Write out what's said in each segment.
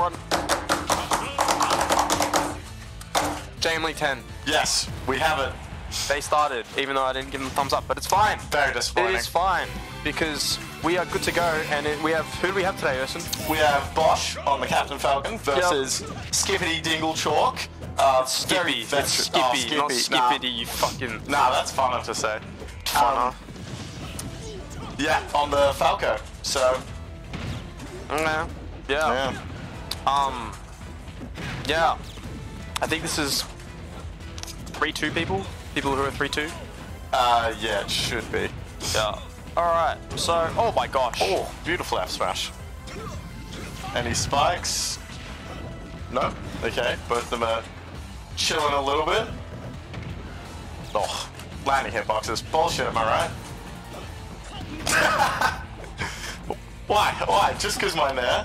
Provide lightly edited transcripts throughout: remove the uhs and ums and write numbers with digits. squad? Jamley 10. Yes, we have it. They started, even though I didn't give them a thumbs up, but it's fine. Very disappointing. It is fine, because we are good to go, and we have... Who do we have today, Erson? We have Bosh on the Captain Falcon versus Skippity Dingle Chalk. Skippy. That's Skippy, Skippy, not Skippity, you fucking... Nah, that's fun enough to say. Fun enough. Yeah, on the Falco, so... Yeah. I think this is 3-2 people? People who are 3-2? Yeah, it should be. Yeah. Alright, so, oh my gosh. Oh, beautiful F smash. Any spikes? No? Okay, both of them are chilling a little bit. Oh, landing hitboxes. Bullshit, am I right? Why? Why? Just because mine there?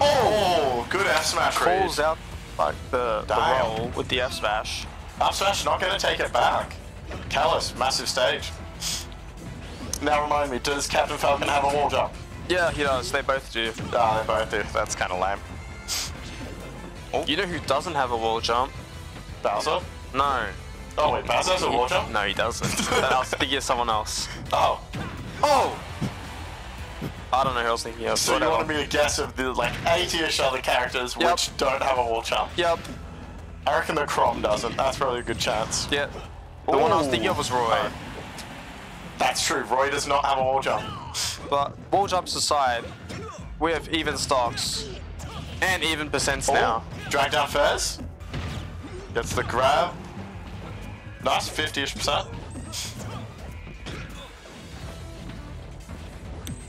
Oh, good F smash. Calls out like the roll with the F smash. F smash not going to take it back. Callous, massive stage. Now remind me, does Captain Falcon have a wall jump? Yeah, he does. They both do. Ah, they both do. That's kind of lame. Oh. You know who doesn't have a wall jump? Bowser? No. Oh wait, Bowser has a wall jump? No, he doesn't. I was thinking of someone else. Oh. Oh! I don't know who else thinking of. So you want me to guess of the like 80-ish other characters which don't have a wall jump? Yep. I reckon the Chrom doesn't. That's probably a good chance. Yeah. The one I was thinking of was Roy. That's true. Roy does not have a wall jump. But wall jumps aside, we have even stocks and even percents now. Drag down Fez. Gets the grab. Nice 50-ish%.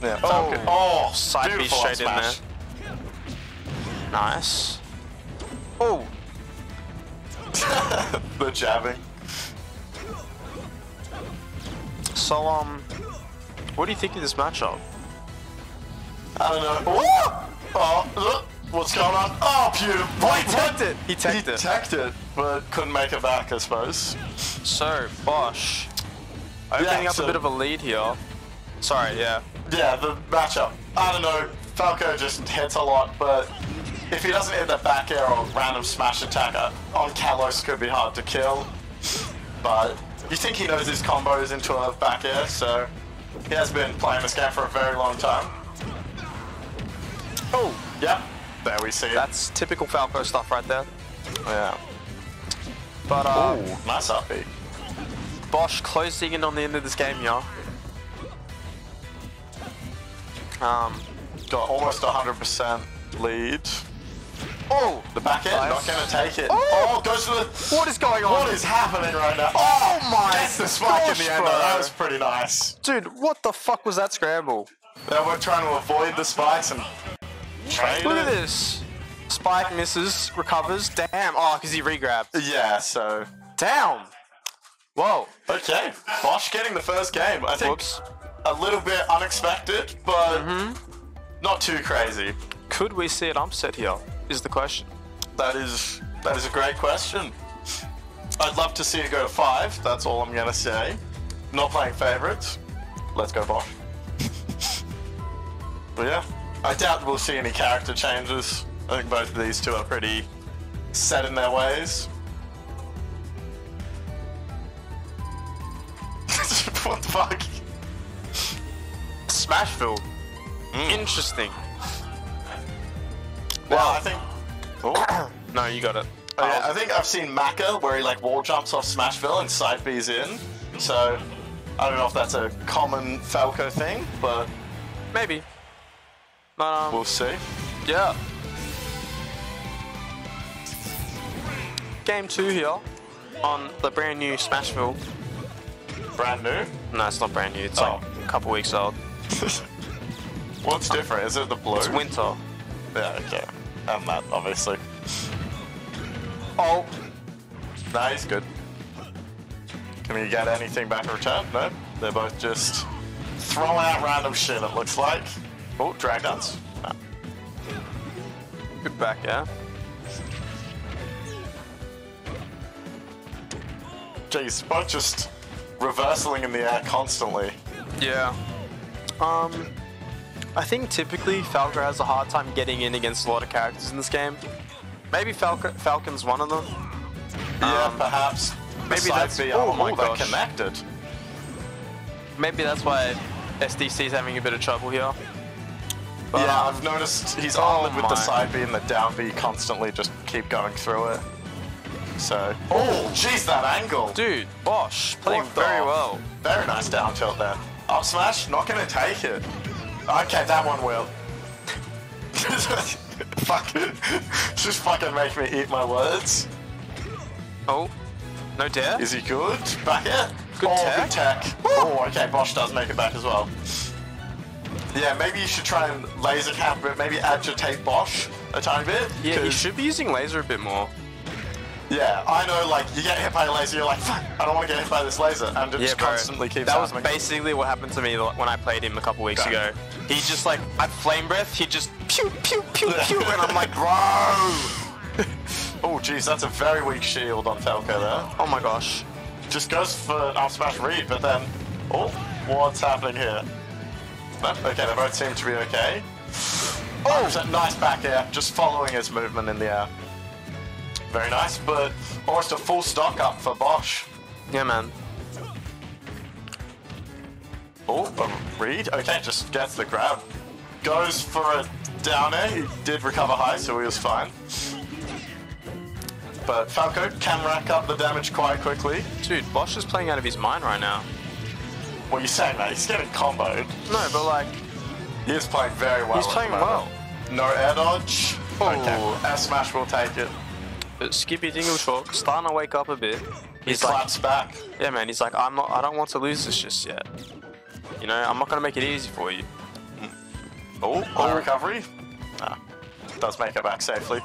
Yeah, Falcon. Oh, side B straight in there. Nice. Oh. The jabbing. So, what do you think of this matchup? I don't know. Oh, what's going on? Oh, beautiful. He teched it. He teched it, but couldn't make it back, I suppose. So, Bosh. Opening up a bit of a lead here. Sorry, yeah, the matchup. I don't know, Falco just hits a lot, but if he doesn't hit that back air or random smash attacker on Callous could be hard to kill. But you think he knows his combos into a back air, so he has been playing this game for a very long time. Oh, yeah, there we see it. That's typical Falco stuff right there. Yeah. But, ooh, nice upbeat. Bosh closing in on the end of this game, y'all. Got almost 100% lead. Oh, the back end not going to take it. Oh, goes to the... What is going on? What is happening right now? Oh my! That's the spike in the end. Bro. That was pretty nice. Dude, what the fuck was that scramble? They were trying to avoid the spikes and trade. Look at this. Spike misses, recovers. Damn. Oh, because he regrabbed. Yeah. So down. Whoa. Okay. Bosh getting the first game. I think. Whoops. A little bit unexpected, but not too crazy. Could we see an upset here, is the question. That is a great question. I'd love to see it go to 5, that's all I'm going to say. Not playing favourites. Let's go, Bosh. But yeah, I doubt we'll see any character changes. I think both of these two are pretty set in their ways. What the fuck? Smashville. Interesting. Well, I think... Oh. No, you got it. Oh, yeah, I think I've seen Macca where he like wall jumps off Smashville and side B's in. So, I don't know if that's a common Falco thing, but... Maybe. We'll see. Yeah. Game 2 here on the brand new Smashville. Brand new? No, it's not brand new. It's like a couple weeks old. What's different? Is it the blue? It's winter. Yeah, okay. And that, obviously. Oh. Nah, he's good. Can we get anything back in return? No. They're both just throwing out random shit, it looks like. Oh, drag dance. Nah. Good back, yeah. Jeez, both just reversing in the air constantly. Yeah. I think typically Falco has a hard time getting in against a lot of characters in this game. Maybe Falcon's one of them. Yeah, perhaps. Maybe that's oh my gosh. They're connected. Maybe that's why SDC's having a bit of trouble here. But, yeah, I've noticed he's armored with the side B and the down B constantly, just keep going through it. So, oh, jeez, that angle. Dude, Bosh playing very well. Very nice down tilt there. Up smash, not gonna take it. Okay, that one will. Fuck it. Just fucking make me eat my words. Oh, no dare. Is he good? Back it. Good tech. Good tech. Oh, okay, Bosh does make it back as well. Yeah, maybe you should try and laser cap, but maybe agitate Bosh a tiny bit. Yeah, you should be using laser a bit more. Yeah, I know, like, you get hit by a laser, you're like, fuck, I don't want to get hit by this laser, and it just constantly keeps happening. That was basically what happened to me when I played him a couple weeks ago. He just, like, I flame breath, he just pew, pew, pew, pew, and I'm like, bro! Oh, jeez, that's a very weak shield on Falco there. Oh my gosh. Just goes for up smash read, but then, oh, what's happening here? No? Okay, they both seem to be okay. Oh, nice back air, just following his movement in the air. Very nice, but almost a full stock up for Bosh. Yeah, man. Oh, but read? Okay, just gets the grab. Goes for a down air. He did recover high, so he was fine. But Falco can rack up the damage quite quickly. Dude, Bosh is playing out of his mind right now. What are you saying, mate? He's getting comboed. No, but like... He is playing very well. He's playing well. No air dodge. Okay, S smash will take it. But Skippy Dingle Chalk starting to wake up a bit. He claps back. Yeah, man, he's like, I don't want to lose this just yet. You know, I'm not going to make it easy for you. Oh, high recovery. Nah, does make it back safely.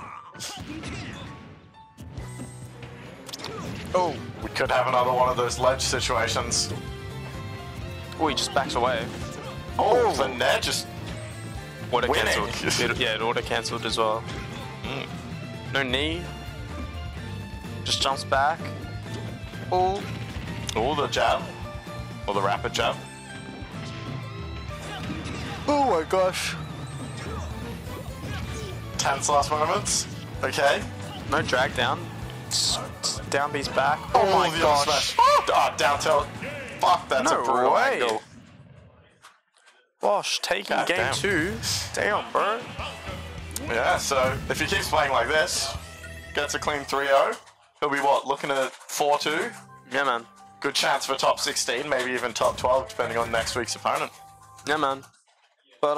Oh, we could have another one of those ledge situations. Oh, he just backs away. Oh, the net just auto cancelled. Yeah, it auto cancelled as well. Mm. No knee. Just jumps back. Oh. Oh, the jab. Or the rapid jab. Oh my gosh. Tense last moments. Okay. No drag down. Down B's back. Oh my gosh. Oh, down tilt. Fuck, that's a brutal angle. Bosh taking game 2. Damn, bro. Yeah, so if he keeps playing like this, gets a clean 3-0, he'll be what, looking at 4-2? Yeah, man. Good chance for top 16, maybe even top 12, depending on next week's opponent. Yeah, man. But,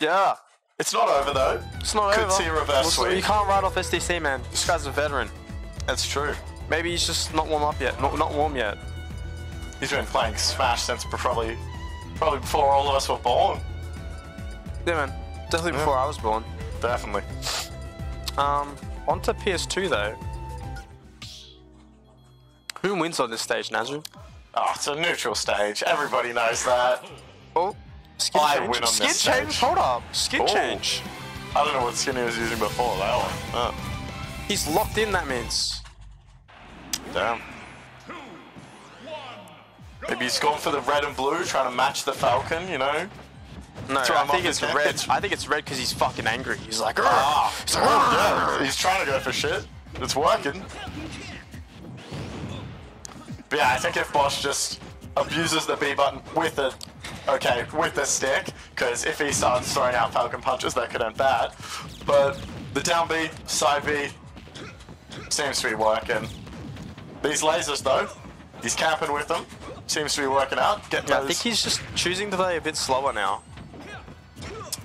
yeah. It's not over, though. It's not over. Could see a reverse sweep. You can't write off SDC, man. This guy's a veteran. That's true. Maybe he's just not warm up yet. Not warm yet. He's been playing Smash since probably before all of us were born. Yeah, man. Definitely before I was born. Definitely. On to PS2 though. Who wins on this stage, Nazru? Oh, it's a neutral stage. Everybody knows that. Oh, skin change. I win on this stage. Skin change? Hold up. Skin change. I don't know what skin he was using before that one. Oh. He's locked in, that means. Damn. Maybe he's gone for the red and blue, trying to match the Falcon, you know? No, I think it's red. I think it's red because he's fucking angry. He's like, yeah, he's trying to go for shit. It's working. But yeah, I think if Bosh just abuses the B button with the stick, because if he starts throwing out Falcon punches, that could end bad. But the down B, side B, seems to be working. These lasers though, he's camping with them. Seems to be working out. Getting those. I think he's just choosing to play a bit slower now.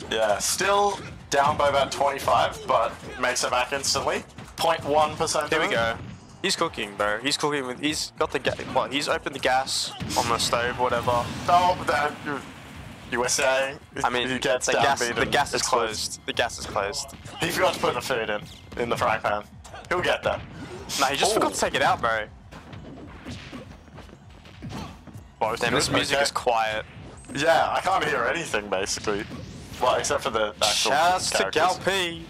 Yeah, still down by about 25, but makes it back instantly. 0.1%. There we go. He's cooking, bro. He's cooking with. He's got the gas. What? He's opened the gas on the stove, whatever. Oh, that you were saying. I mean, he gets the gas is closed. The gas is closed. He forgot to put the food in the frying pan. He'll get that. Nah, he just forgot to take it out, bro. Both Damn, this music is quiet. Yeah, I can't hear anything basically. Well, except for the actual characters. Shouts to Gal P.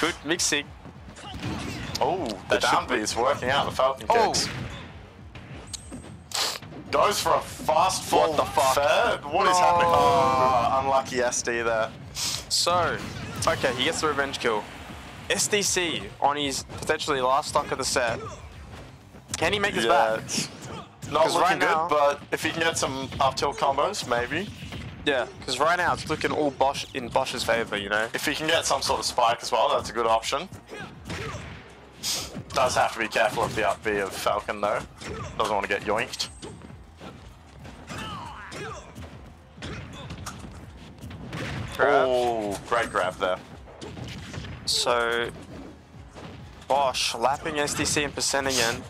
Good mixing. Oh, the down B is working out the Falcon kicks. goes for a fast fall. What the fuck? Third? What is happening? Oh, unlucky SD there. So, okay, he gets the revenge kill. SDC on his potentially last stock of the set. Can he make this back? Not looking right now, good, but if he can get some up tilt combos, maybe. Yeah, because right now it's looking all Bosh in Bosh's favor, you know. If he can get some sort of spike as well, that's a good option. Does have to be careful of the up B of Falcon though. Doesn't want to get yoinked. Grab. Oh, great grab there. So, Bosh lapping SDC and percent again.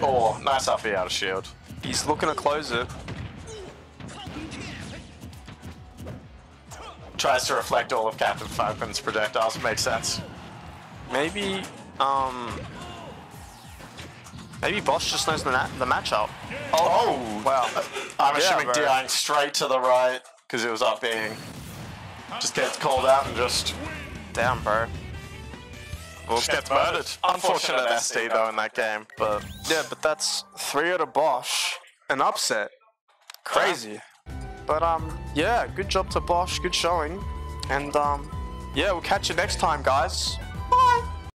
Oh, nice up B out of shield. He's looking to close it. Tries to reflect all of Captain Falcon's projectiles, makes sense. Maybe, maybe Bosh just knows the matchup. Oh, wow. I'm assuming DIing straight to the right, because it was up being. Just gets called out and just... Damn, bro. Well, gets murdered. Unfortunate SD, though, in that game. But yeah, but that's 3-0 to Bosh. An upset. Crazy. But, yeah, good job to Bosh. Good showing. And, yeah, we'll catch you next time, guys.